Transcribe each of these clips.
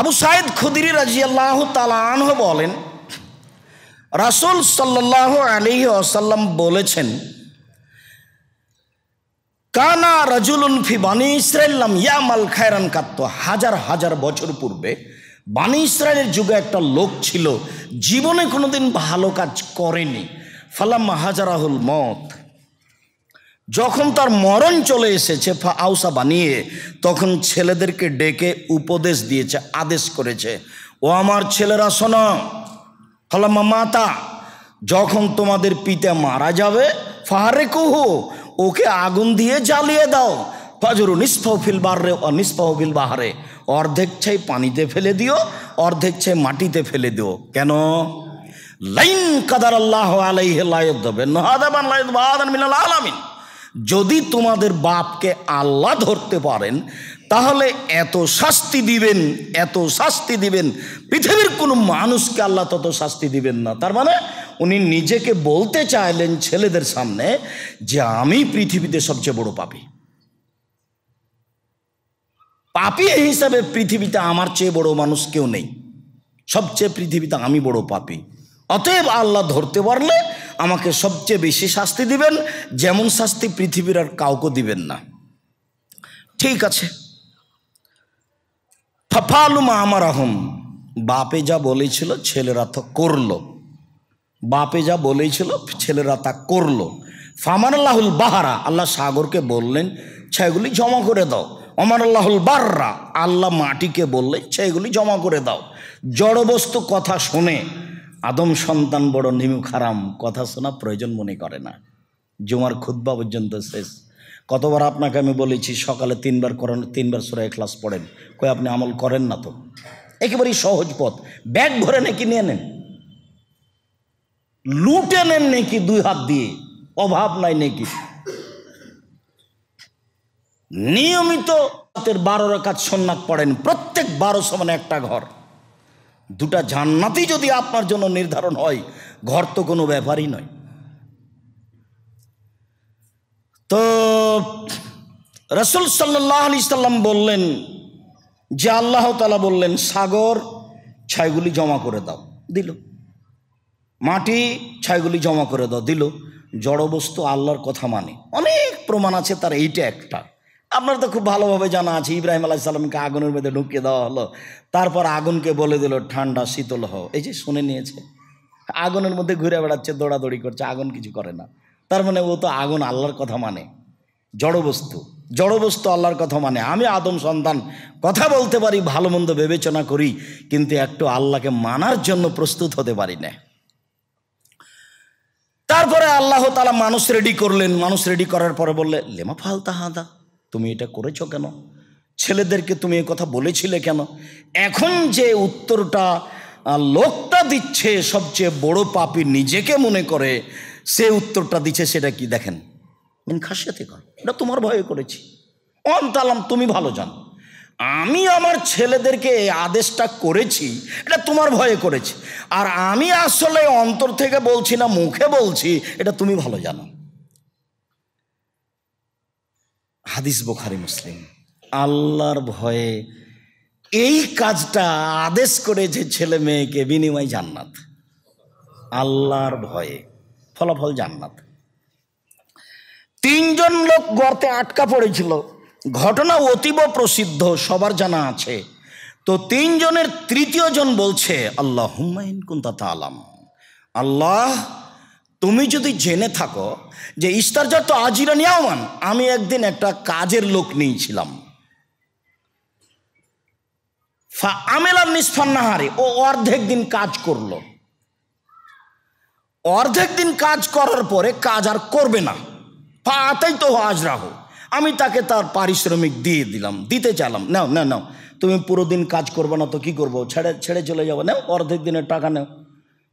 আবু সাঈদ খুদরি রাদিয়াল্লাহু তাআলা আনহু বলেন রাসূল সাল্লাল্লাহু আলাইহি ওয়াসাল্লাম বলেছেন কানা রাজুলুন ফি বানি ইসরাঈল লাম ইয়ামাল খায়রান কাত্ত। হাজার হাজার বছর পূর্বে বানি ইসরাঈলের যুগে একটা লোক ছিল জীবনে কোনোদিন ভালো কাজ করেনি। ফালাম্মা হাজারাহুল মত, যখন তার মরণ চলে এসেছে ফা আউসা বানিয়ে, তখন ছেলেদেরকে ডেকে উপদেশ দিয়েছে, আদেশ করেছে, ও আমার ছেলেরা শোনো। ফালাম্মা মাতা, যখন তোমাদের পিতা মারা যাবে ফাহারিকুহু, ওকে আগুন দিয়ে জ্বালিয়ে দাও। ফাজরু নিসফাহু ফিল বাররে ওয়া নিসফাহু ফিল বাহরে, অর্ধেক ছাই পানিতে ফেলে দিও, অর্ধেক ছাই মাটিতে ফেলে দিও। কেন? লাইন কাদারাল্লাহু আলাইহি লা ইয়াদবিন হাদা বান লা ইয়াদবান মিনাল আলামিন। যদি তোমাদের বাপকে আল্লাহ ধরতে পারেন তাহলে এত শাস্তি দিবেন, এত শাস্তি দিবেন, পৃথিবীর কোনো মানুষকে আল্লাহ তত শাস্তি দিবেন না। তার মানে উনি নিজেকে বলতে চাইলেন ছেলেদের সামনে যে আমি পৃথিবীতে সবচেয়ে বড় পাপী, পাপী হিসাবে পৃথিবীতে আমার চেয়ে বড় মানুষ কেউ নেই, সবচেয়ে পৃথিবীতে আমি বড় পাপী। অতএব আল্লাহ ধরতে পারলে আমাকে সবচেয়ে বেশি শাস্তি দিবেন, যেমন শাস্তি পৃথিবীর আর কাউকে দিবেন না। ঠিক আছে, ফাফালুমা আমার আহম, বাপে যা বলেছিল ছেলেরা তা করলো, বাপে যা বলেছিল ছেলেরা তা করলো। ফামান আল্লাহুল বাহারা, আল্লাহ সাগরকে বললেন ছাইগুলি জমা করে দাও। অমান আল্লাহুল বাররা, আল্লাহ মাটিকে বললেন ছাইগুলি জমা করে দাও। জড়বস্তু কথা শোনে, আদম সন্তান বড় নিমু খারাম, কথা শোনা প্রয়োজন মনে করে না। জুমার খুতবা পর্যন্ত শেষ। কতবার আপনাকে আমি বলেছি সকালে তিনবার করেন, তিনবার সূরা ইখলাস পড়েন, কই আপনি আমল করেন না? তো একেবারেই সহজ পথ, ব্যাগ ভরে নাকি নিয়ে নেন, লুটে নেন নাকি দুই হাত দিয়ে, অভাব নাই নাকি? নিয়মিত 12 রাকাত সুন্নাত পড়েন, প্রত্যেক 12 সমান একটা ঘর, দুটা জান্নাতি যদি আপনার জন্য নির্ধারণ হয়, ঘর তো কোনো ব্যাপারই নয়। তো রাসূল সাল্লাল্লাহু আলাইহি সাল্লাম বললেন যে আল্লাহ তাআলা বললেন সাগর ছাইগুলি জমা করে দাও, দিল। মাটি ছাইগুলি জমা করে দাও, দিল। জড়বস্তু আল্লাহর কথা মানে, অনেক প্রমাণ আছে তার, এইটা একটা। আপনার তো খুব ভালোভাবে জানা আছে, ইব্রাহিম আলাইহিস সালামকে আগুনের মধ্যে ঢুকিয়ে দেওয়া হলো, তারপর আগুনকে বলে দিল ঠান্ডা শীতল হও, এই যে শুনে নিয়েছে। আগুনের মধ্যে ঘুরে বেড়াচ্ছে, দৌড়াদৌড়ি করছে, আগুন কিছু করে না। তার মানে ও তো আগুন আল্লাহর কথা মানে, জড়বস্তু, জড়বস্তু আল্লাহর কথা মানে। আমি আদম সন্তান কথা বলতে পারি, ভালো মন্দ বিবেচনা করি, কিন্তু একটু আল্লাহকে মানার জন্য প্রস্তুত হতে পারি না। তারপরে আল্লাহ তাআলা মানুষ রেডি করলেন, মানুষ রেডি করার পরে বললে লেমা ফালতা হাদা, তুমি এটা করেছো কেন? ছেলেদেরকে তুমি এই কথা বলেছিলে কেন? এখন যে উত্তরটা লোকটা দিচ্ছে, সবচেয়ে বড় পাপী নিজেকে মনে করে, সে উত্তরটা দিচ্ছে সেটা কি দেখেন, মিন খাশিয়াতিকা, এটা তোমার ভয়ে করেছি, অন্তালাম, তুমি ভালো জানো। আমি আমার ছেলেদেরকে এই আদেশটা করেছি এটা তোমার ভয়ে করেছি, আর আমি আসলে অন্তর থেকে বলছি না, মুখে বলছি, এটা তুমি ভালো জানো। হাদিস বুখারী মুসলিম। আল্লাহর ভয়ে এই কাজটা আদেশ করেছে ছেলে মেয়েকে, বিনিময় জান্নাত, আল্লাহর ভয়ে, ফলাফল জান্নাত। তিনজন লোক গর্তে আটকা পড়েছিল, ঘটনা অতীব প্রসিদ্ধ, সবার জানা আছে। তো তিনজনের তৃতীয় জন বলছে আল্লাহুম্মা ইন কুনতা তাআলাম, আল্লাহ তুমি যদি জেনে থাকো যে ইস্তারজাতু আজিরান ইয়াওমান, আমি একদিন একটা কাজের লোক নিয়েছিলাম, ফা আমিলা নিসফান নাহারি, ও অর্ধেক দিন কাজ করলো, অর্ধেক দিন কাজ করার পরে কাজ আর করবে না, ফা আতাইতু আজরাহু, আমি তাকে তার পারিশ্রমিক দিয়ে দিলাম, দিতে চাইলাম, নাও না নাও, তুমি পুরো দিন কাজ করবে না তো কি করবো, ছেড়ে চলে যাবো, নাও অর্ধেক দিনের টাকা নাও।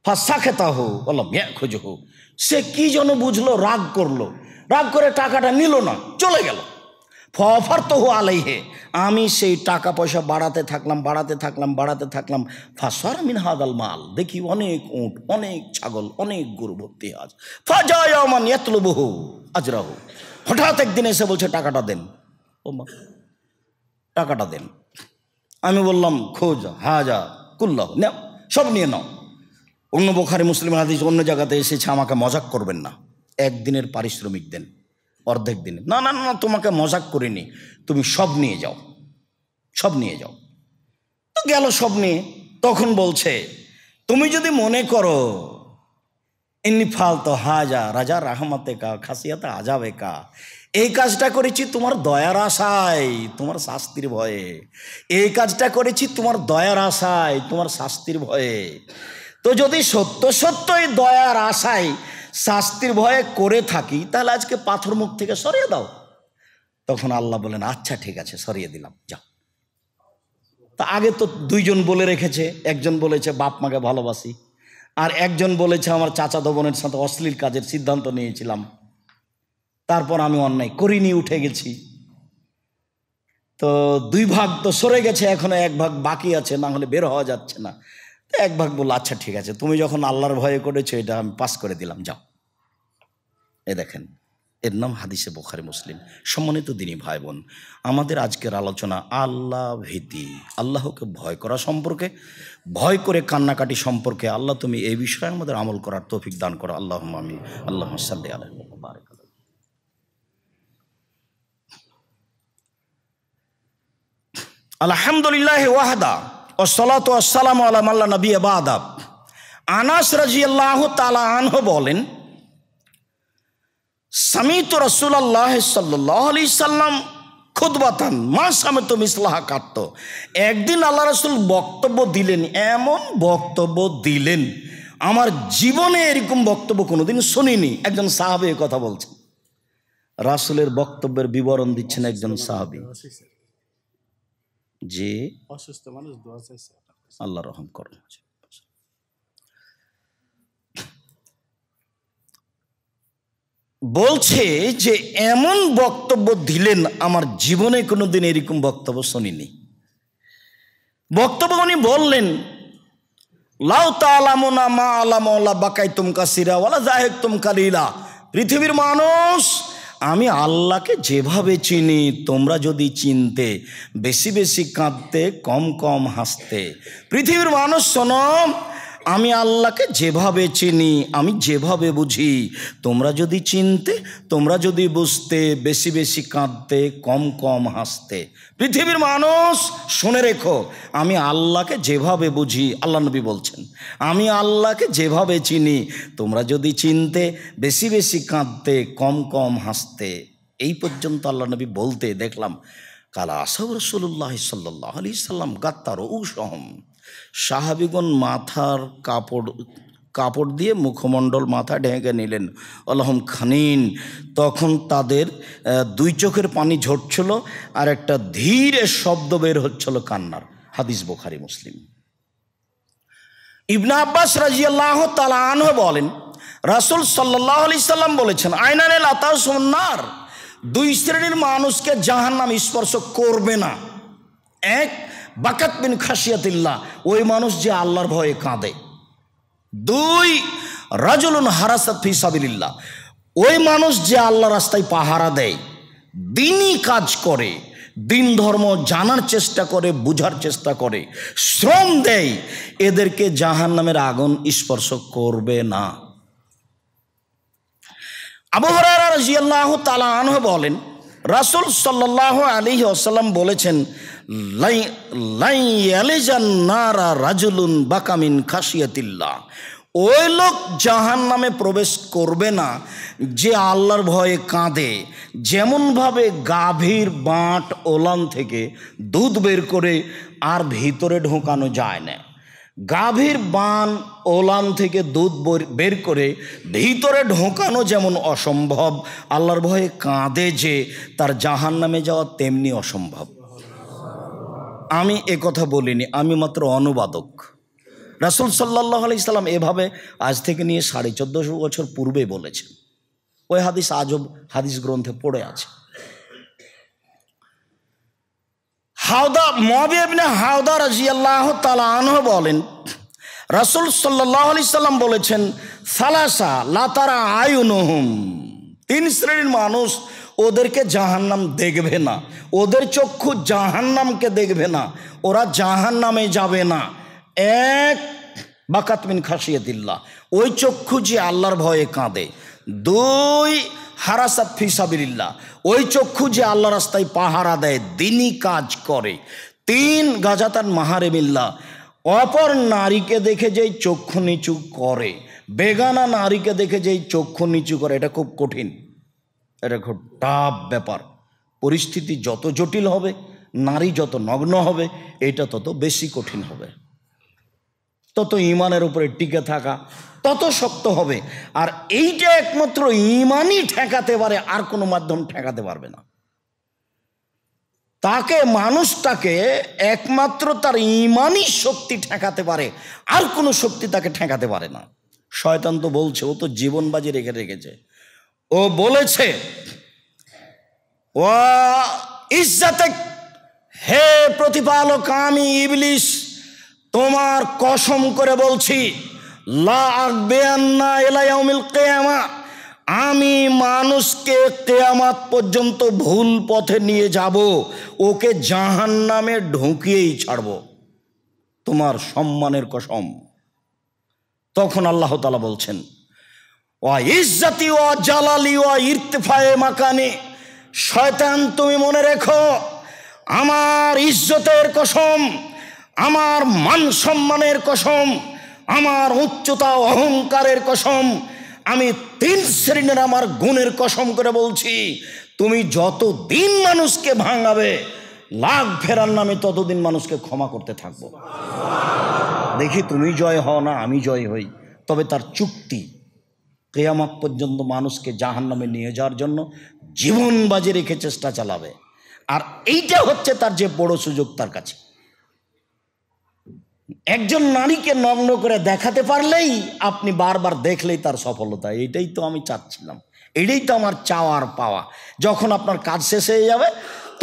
ফাঁসা খেতা হো বললাম খোঁজ হো, সে কি যেন বুঝলো, রাগ করলো, রাগ করে টাকাটা নিল না, চলে গেল। ফফার তো হো আলাইহে, আমি সেই টাকা পয়সা বাড়াতে থাকলাম। ফাঁসার মিন হাদাল মাল, দেখি অনেক উঁট, অনেক ছাগল, অনেক গরু ভর্তি আজ। ফা যায় আমার এতলব হো আজরাহ, হঠাৎ একদিন এসে বলছে টাকাটা দেন, ও মা টাকাটা দেন। আমি বললাম খোজা হাজা কুল্লাহ, নাও সব নিয়ে নাও। অন্য বুখারী মুসলিম হাদিস অন্য জায়গাতে এসেছে, আমাকে মজাক করবেন না, একদিনের পারিশ্রমিক দেন, অর্ধেক দিনে। না না না, তোমাকে মজাক করিনি, তুমি সব নিয়ে যাও, সব নিয়ে যাও। তো গেল সব নিয়ে। তখন বলছে, তুমি যদি মনে করো এমনি ফালতো হাজা রাজা রাহমাতে কা খাসিয়াতে আজাবে কা, এই কাজটা করেছি তোমার দয়ার আশায়, তোমার শাস্তির ভয়ে। এই কাজটা করেছি তোমার দয়ার আশায়, তোমার শাস্তির ভয়ে। তো যদি সত্য সত্যই দয়ার আশায় শাস্তির ভয়ে করে থাকি, তাহলে আজকে পাথর মুখ থেকে সরিয়ে দাও। তখন আল্লাহ বলেন, আচ্ছা ঠিক আছে, সরিয়ে দিলাম, যাও। তা আগে তো দুইজন বলে রেখেছে, একজন বলেছে বাপ মাকে ভালোবাসি, আর একজন বলেছে আমার চাচাতো বোনের সাথে অশ্লীল কাজের সিদ্ধান্ত নিয়েছিলাম, তারপর আমি অন্যায় করিনি, উঠে গেছি। তো দুই ভাগ তো সরে গেছে, এখনো এক ভাগ বাকি আছে, না হলে বের হওয়া যাচ্ছে না। তো এক ভাগ বলল, আচ্ছা ঠিক আছে, তুমি যখন আল্লাহর ভয়ে করেছো এটা আমি পাস করে দিলাম, যাও। এ দেখেন, এর নাম হাদিসে বুখারী মুসলিম। সম্মানিত দিনী ভাই বোন, আমাদের আজকের আলোচনা আল্লাহ ভীতি, আল্লাহকে ভয় করা সম্পর্কে, ভয় করে কান্নাকাটি সম্পর্কে। আল্লাহ তুমি এই বিষয়ে আমাদের আমল করার তৌফিক দান করো। আল্লাহুম্মা আমিন। আল্লাহুম্মা সাল্লি আলাইহি ওয়া বারাক। আলহামদুলিল্লাহি ওয়াহদা ওয়াসসালাতু ওয়াসসালামু আলা মান লা নাবিয়্যা বা'দা। আনাস রাদিয়াল্লাহু তাআলা আনহু বলেন, সামিতু রাসূলুল্লাহ সাল্লাল্লাহু আলাইহি সাল্লাম খুতবাতান মা সামিতু মিসলাহা কাত্ত। একদিন আল্লাহ রাসূল বক্তব্য দিলেন, এমন বক্তব্য দিলেন আমার জীবনে এরকম বক্তব্য কোনোদিন শুনিনি। একজন সাহাবী কথা বলছেন, রাসূলের বক্তব্যের বিবরণ দিচ্ছেন একজন সাহাবী। যে অসুস্থ মানুষ দোয়া চাইছে, আল্লাহ রহম করুন। বলছে যে এমন বক্তব্য দিলেন, আমার জীবনে কোনোদিন এরকম বক্তব্য শুনিনি। বক্তব্য উনি বললেন, লাউ তাআলামুনা মা আলামাল্লাহ বাকাইতুম কাসীরা ওয়ালা যাহিকতুম কালিলা। পৃথিবীর মানুষ, আমি আল্লাহকে যেভাবে চিনি তোমরা যদি চিনতে, বেশি বেশি কাঁদতে, কম কম হাসতে। পৃথিবীর মানুষ শোনো, আমি আল্লাহকে যেভাবে চিনি, আমি যেভাবে বুঝি, তোমরা যদি চিনতে, তোমরা যদি বুঝতে, বেশি বেশি কাঁদতে, কম কম হাসতে। পৃথিবীর মানুষ শুনে রেখো, আমি আল্লাহকে যেভাবে বুঝি, আল্লাহ নবী বলছেন, আমি আল্লাহকে যেভাবে চিনি, তোমরা যদি চিনতে, বেশি বেশি কাঁদতে, কম কম হাসতে। এই পর্যন্ত আল্লাহ নবী বলতে দেখলাম। কালা আসাব রাসূলুল্লাহ সাল্লাল্লাহু আলাইহি সাল্লাম গাত্তারু উসহম। সাহাবীগণ মাথার কাপড় দিয়ে মুখমণ্ডল মাথা ঢেকে নিলেন। আল্লাহুম খানিন। তখন তাদের দুই চোখের পানি ঝরছিল, আর একটা ধীরে শব্দ বের হচ্ছিল কান্নার। হাদিস বুখারী মুসলিম। ইবনে আব্বাস রাদিয়াল্লাহু তাআলা আনহু বলেন, রাসূল সাল্লাল্লাহু আলাইহি সাল্লাম বলেছেন, আইনানে লাতাসুন নার। দুই শ্রেণীর মানুষকে জাহান্নাম স্পর্শ করবে না। এক, বাকাত বিন খাশিয়াতিল্লাহ, ওই মানুষ যে আল্লাহর ভয়ে কাঁদে। দুই, রাজুলুন হারাসাত ফি সাবিলিল্লাহ, ওই মানুষ যে আল্লাহ রাস্তায় পাহারা দেয়, দিনই কাজ করে, দিন ধর্ম জানার চেষ্টা করে, বুঝার চেষ্টা করে, শ্রম দেয়, এদেরকে জাহান্নামের আগুন স্পর্শ করবে না। আবু হুরায়রা রাদিয়াল্লাহু তাআলা আনহু বলেন, রাসূল সাল্লাল্লাহু আলাইহি ওয়াসাল্লাম বলেছেন, লাই ইয়ালিজান নারা রাজুলুন বাকা মিন খাশিয়াতিল্লাহ। ওই লোক জাহান্নামে প্রবেশ করবে না যে আল্লাহর ভয়ে কাঁদে। যেমনভাবে গাভীর বাঁট ওলান থেকে দুধ বের করে আর ভিতরে ঢোকানো যায় না, গাভীর বান ওলান থেকে দুধ বের করে ভিতরে ঢোকানো যেমন অসম্ভব, আল্লাহর ভয়ে কাঁদে যে তার জাহান্নামে যাওয়া তেমনি অসম্ভব। আমি এ কথা বলিনি, আমি মাত্র অনুবাদক। রাসূল সাল্লাল্লাহু আলাইহি সাল্লাম এভাবে আজ থেকে নিয়ে 1450 বছর পূর্বে বলেছেন। ওই হাদিস আজব হাদিস গ্রন্থে পড়ে আছে। হাওদা মুআবিয়া ইবনে হাওদা রাদিয়াল্লাহু তাআলা আনহু বলেন, রাসূল সাল্লাল্লাহু আলাইহি সাল্লাম বলেছেন, সালাসা লা তারা আয়ুনুহুম। তিন শ্রেণীর মানুষ ओदर के जहन्नम देखबे ना, ओदर चक्षु जहन्नम के देखबे ना, ओरा जहन्नमे जाबे ना एक बाकात मिन खाशियतिल्लाह। ओई चक्षु जे आल्लाहर भये कांदे, दुई हारासात फी साबिलिल्लाह, ओई चक्षु जे आल्लाहर रास्ताय पाहारा देय दिनी काज करे, तीन गाजातान माहारिमिल्लाह। अपर नारी के देखे जे चक्षु नीचू करे, बेगाना नारी के देखे जे चक्षु नीचू करे, एटा खूब कठिन, एटा खूब टाफ ব্যাপার। परिस्थिति যত জটিল হবে, নারী যত নগ্ন হবে, এটা তত বেশি কঠিন হবে, তত ঈমানের উপরে টিকে থাকা তত শক্ত হবে। আর এইটা একমাত্র ঈমানই ঠেকাতে পারে, আর কোনো মাধ্যম ঠেকাতে পারবে না। ताके मानुषटाके एकमात्र तार ईमानी शक्ति ठेकाते पारे, आर कोनो शक्ति ताके ठेकाते पारे ना। शयतान तो बोलछे, ओ तो जीवन बाजी रेखे रेखेछे, ओ बोलेछे वा इज्जत हे प्रतिपालक आमी इबलिस तोमार कसम करे बोलछी ला आगबेन्ना इला याउमिल कियामा, आमी मानुष के कियामत पर्यन्त भूल पथे निये जाबो, ओके जहन्नामे ढुकिएई छाड़बो तुम्हार सम्मानेर कसम। तखन आल्लाह ताआला बोलछेन वा इज्जती वा जालाली वा इरतिफाए मकानी, शयतान तुमी मने रेखो आमार इज्जतेर कसम, आमार मान सम्मानेर कसम, आमार उच्चता अहंकारेर कसम, आमी तीन श्रेणीर आमार गुणेर कसम करे बोलछी तुमी जत दिन मानुषके भांगाबे लाग फेरार नामे ततदिन मानुषके क्षमा करते थाकबो। देखी तुमी जय हओ ना आमी जय हई, तबे तार चुक्ति कियामत पर्यन्त मानुषके जहन्नामे निये जाओयार जोन्नो जीवन बाजी रेखे चेष्टा चालाबे। आर एइटा हच्छे तार जे बड़ो सुयोग, तार काछे একজন নারীকে নগ্ন করে দেখাতে পারলেই আপনি বারবার দেখলেই তার সফলতা। এটাই তো আমি চাচ্ছিলাম, এটাই তো আমার চাওয়ার পাওয়া। যখন আপনার কাজ শেষ হয়ে যাবে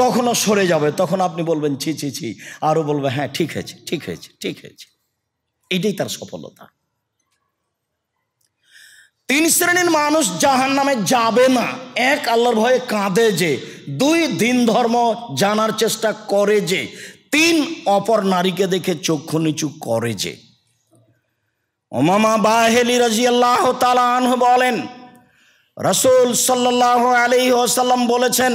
তখনও সরে যাবে, তখন আপনি বলবেন ছি ছি ছি, আরও বলবে হ্যাঁ ঠিক হয়েছে ঠিক হয়েছে ঠিক হয়েছে, এটাই তার সফলতা। তিন শ্রেণীর মানুষ জাহান্নামে যাবে না, এক আল্লাহর ভয়ে কাঁদে যে, দুই দিন ধর্ম জানার চেষ্টা করে যে, तीन अपर नारी के देखे चक्षु नीचू करे जे। उमामा बाहेली रज़ियल्लाहु ताआला अन्हु बोलेन रसूल सल्लल्लाहु अलैहि वसल्लम बोलेছেন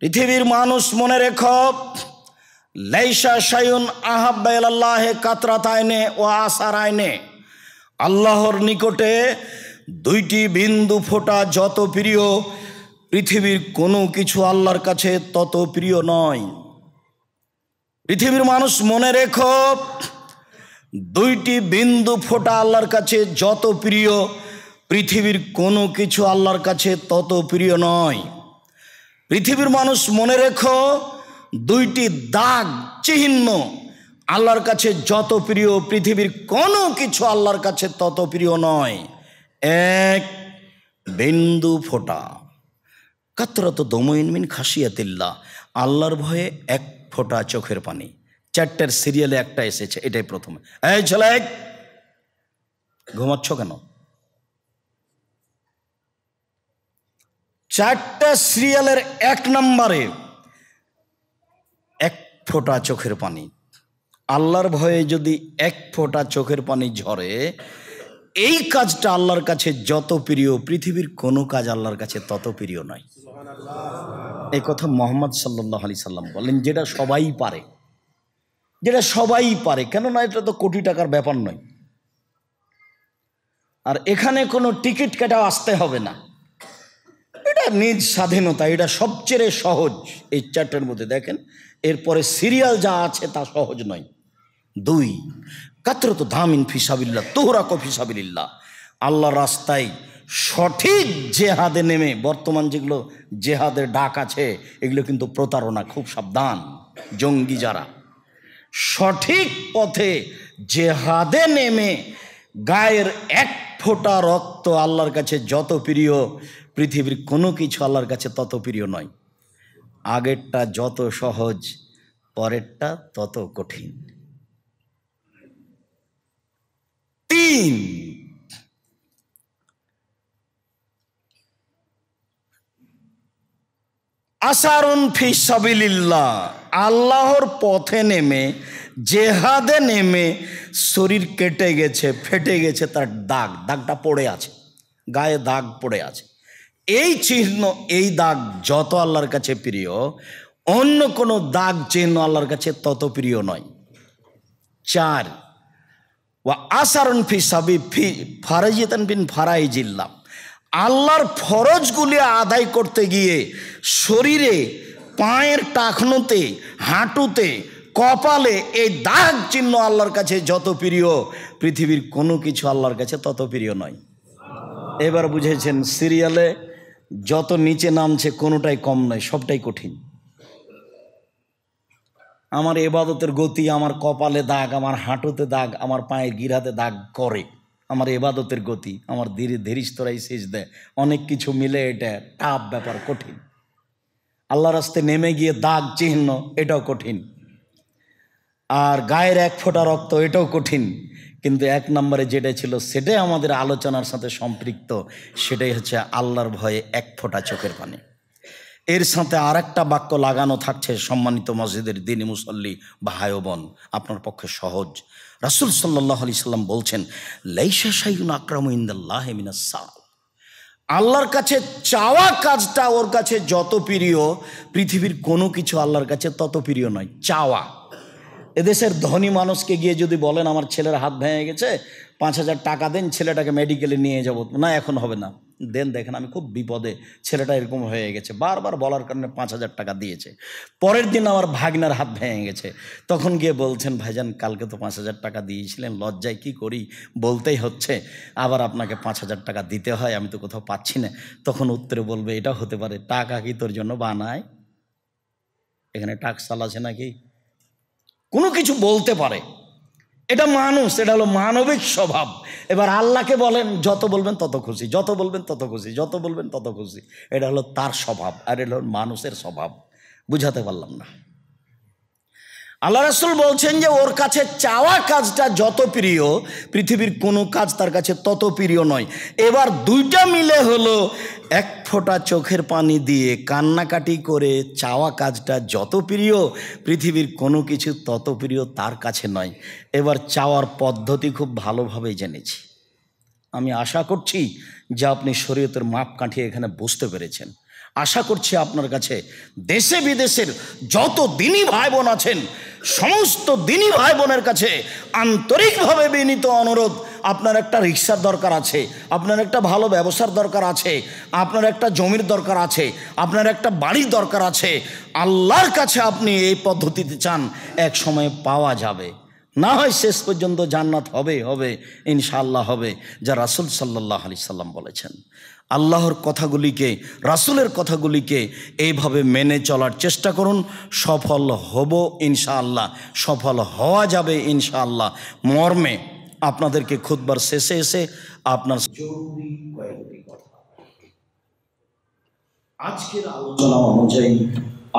পৃথিবীর মানুষ মনে রেখো লাইসা শায়ুন আহাব্বা ইলাল্লাহি কাতরাতাইনে ওয়া আসারাইনে, আল্লাহর নিকটে দুইটি বিন্দু ফোঁটা যত প্রিয় পৃথিবীর কোনো কিছু আল্লাহর কাছে তত প্রিয় নয়। পৃথিবীর মানুষ মনে রেখো দুইটি বিন্দু ফোঁটা আল্লাহর কাছে যত প্রিয় পৃথিবীর কোনো কিছু আল্লাহর কাছে তত প্রিয় নয়। পৃথিবীর মানুষ মনে রেখো দুইটি দাগ চিহ্ন আল্লাহর কাছে যত প্রিয় পৃথিবীর কোনো কিছু আল্লাহর কাছে তত প্রিয় নয়। এক বিন্দু ফোঁটা, কাতরাতু দুমাইন মিন খাশিয়াতিল্লাহ, আল্লাহর ভয়ে এক ফোঁটা চোখের পানি। চারটার সিরিয়ালে একটা এসেছে, এটাই প্রথমে। এই ছেলে ঘুমাচ্ছ কেন? চারটা সিরিয়ালের এক নম্বরে এক ফোঁটা চোখের পানি। আল্লাহর ভয়ে যদি এক ফোঁটা চোখের পানি ঝরে, এই কাজটা আল্লাহর কাছে যত প্রিয় পৃথিবীর কোনো কাজ আল্লাহর কাছে তত প্রিয় নয়। এই কথা মুহাম্মদ সাল্লাল্লাহু আলাইহি সাল্লাম বলেন, যেটা সবাই পারে, যেটা সবাই পারে, কেননা এটা তো কোটি টাকার ব্যাপার নয়। আর এখানে কোনো টিকিট কেটে আসতে হবে না, এটা নিজ স্বাধীনতা, এটা সবচেয়ে সহজ। এই চারটার মধ্যে দেখেন, এরপরে সিরিয়াল যা আছে তা সহজ নয়। দুই, কাতরত দামিন ফিসাবিল্লাহ তোহরা কফিসাবিল্লাহ, আল্লাহর রাস্তায় সঠিক জেহাদে নেমে। বর্তমান যেগুলো জেহাদের ডাক আছে এগুলো কিন্তু প্রতারণা, খুব সাবধান। জঙ্গি যারা সঠিক পথে জেহাদে নেমে গায়ের এক ফোঁটা রক্ত আল্লাহর কাছে যত প্রিয় পৃথিবীর কোনো কিছু আল্লাহর কাছে তত প্রিয় নয়। আগেরটা যত সহজ, পরেরটা তত কঠিন। তিন, आसारुन फी सबीलिल्लाह आल्लाहर पथे नेमे जेहादे नेमे शरीर केटे गेछे फेटे गेछे तार दाग दागटा पड़े आछे गाये दाग पड़े आछे एई चिह्न एई दाग जत आल्लाहर काछे प्रिय अन्य कोनो दाग चिह्न आल्लाहर काछे तत प्रिय नय। चार वा आसारुन फी सबी फी फराइजितन बिन फराइजिल्लाह आल्लाहर फरजगुली आदाय करते गिये शरीरे पायेर टाखनुते हाँटुते कपाले ए दाग चिन्ह आल्लाहर काछे जत प्रिय पृथिवीर कोनो किछु आल्लाहर काछे तत प्रिय नय। एबार बुझेछेन सिरियाले जत नीचे नामछे कोनोटाई कम नय सबटाई कठिन। आमार इबादतेर गति आमार कपाले दाग आमार हाँटुते दाग आमार पायेर गिराते दाग करे आमार इबादतेर गति आमार धीरे धीरे स्तराई सेज दे अनेक किछु मिले एटा टाफ ब्यापार कठिन। आल्लाह रास्ते नेमे गिये दाग चिह्न एटाओ कठिन और गायेर एक फोटा रक्त एटाओ कठिन किन्तु एक नम्बरे जेटा छिलो सेटाई आमादेर आलोचनार साथे सम्पृक्त सेटाई हच्छे आल्लाहर भये एक फोटा चोखेर पानी। एर साथे आरेकटा वाक्य लागानो थाकछे सम्मानित मस्जिदेर दीनी मुसल्ली भाई ओ बोन आपनार पक्षे सहज। रसूल सल्लल्लाहु अलैहि वसल्लम बोलছেন লাইশা শাইউন আকরামু ইনদাল্লাহি মিনাস সাআল আল্লাহর কাছে চাওয়া কাজটা ওর কাছে যত প্রিয় পৃথিবীর কোনো কিছু আল্লাহর কাছে তত প্রিয় নয়। চাওয়া এদেশের ধনী মানুষকে গিয়ে যদি বলেন আমার ছেলের হাত ভেঙে গেছে 5000 টাকা দেন ছেলেটাকে মেডিকেলে নিয়ে যাব না এখন হবে না দেন দেখেন আমি খুব বিপদে ছেলেটা এরকম হয়ে গেছে বারবার বলার কারণে 5000 টাকা দিয়েছে পরের দিন আমার ভাগনার হাত ভেঙে গেছে তখন গিয়ে বলছেন ভাইজান কালকে তো 5000 টাকা দিয়েছিলেন লজ্জায় কি করি বলতেই হচ্ছে আবার আপনাকে 5000 টাকা দিতে হয় আমি তো কোথাও পাচ্ছি না তখন উত্তরে বলবে এটা হতে পারে টাকা কি তোর জন্য বানায় এখানে টাকশাল আছে নাকি কোনো কিছু বলতে পারে এটা মানুষ এটা হলো মানবিক স্বভাব। এবার আল্লাহকে বলেন যত বলবেন তত খুশি যত বলবেন তত খুশি যত বলবেন তত খুশি এটা হলো তার স্বভাব আর এটা হলো মানুষের স্বভাব বুঝাতে পারলাম না। আল্লাহ রাসূল বলছেন যে ওর কাছে চাওয়া কাজটা যত প্রিয় পৃথিবীর কোনো কাজ তার কাছে তত প্রিয় নয়। এবার দুইটা মিলে হলো এক ফোঁটা চোখের পানি দিয়ে কান্নাকাটি করে চাওয়া কাজটা যত প্রিয় পৃথিবীর কোনো কিছু তত প্রিয় তার কাছে নয়। এবার চাওয়ার পদ্ধতি খুব ভালোভাবে জেনেছি আমি আশা করছি যে আপনি শরীয়তের মাপকাঠি এখানে বুঝতে পেরেছেন। आशा करछि आपनार काछे देशे विदेशेर जतो दिनी भाई बोन आछेन समस्त दिनी भाई बोनेर काछे आंतरिकभावे बिनीत अनुरोध आपनार एकटा रिक्शार दरकार आछे आपनार एकटा भालो व्यवसार दरकार आछे आपनार एकटा जमिर दरकार आछे आपनार एकटा बाड़िर दरकार आछे आल्लाहर काछे आपनि एई पद्धतिते चान एक समय पावा जाबे ना हय शेष पर्यन्त जान्नात होबे होबे इनशाआल्लाह होबे जा रासूल सल्लल्लाहु आलैहि वसल्लम बोलेछेन। আল্লাহর কথাগুলিকে রাসূলের কথাগুলিকে এইভাবে মেনে চলার চেষ্টা করুন সফল হব ইনশাআল্লাহ সফল হওয়া যাবে ইনশাআল্লাহ। মর্মে আপনাদেরকে খুতবার শেষে এসে আপনার জরুরি কয়েকটি কথা আজকের আলোচনা অনুযায়ী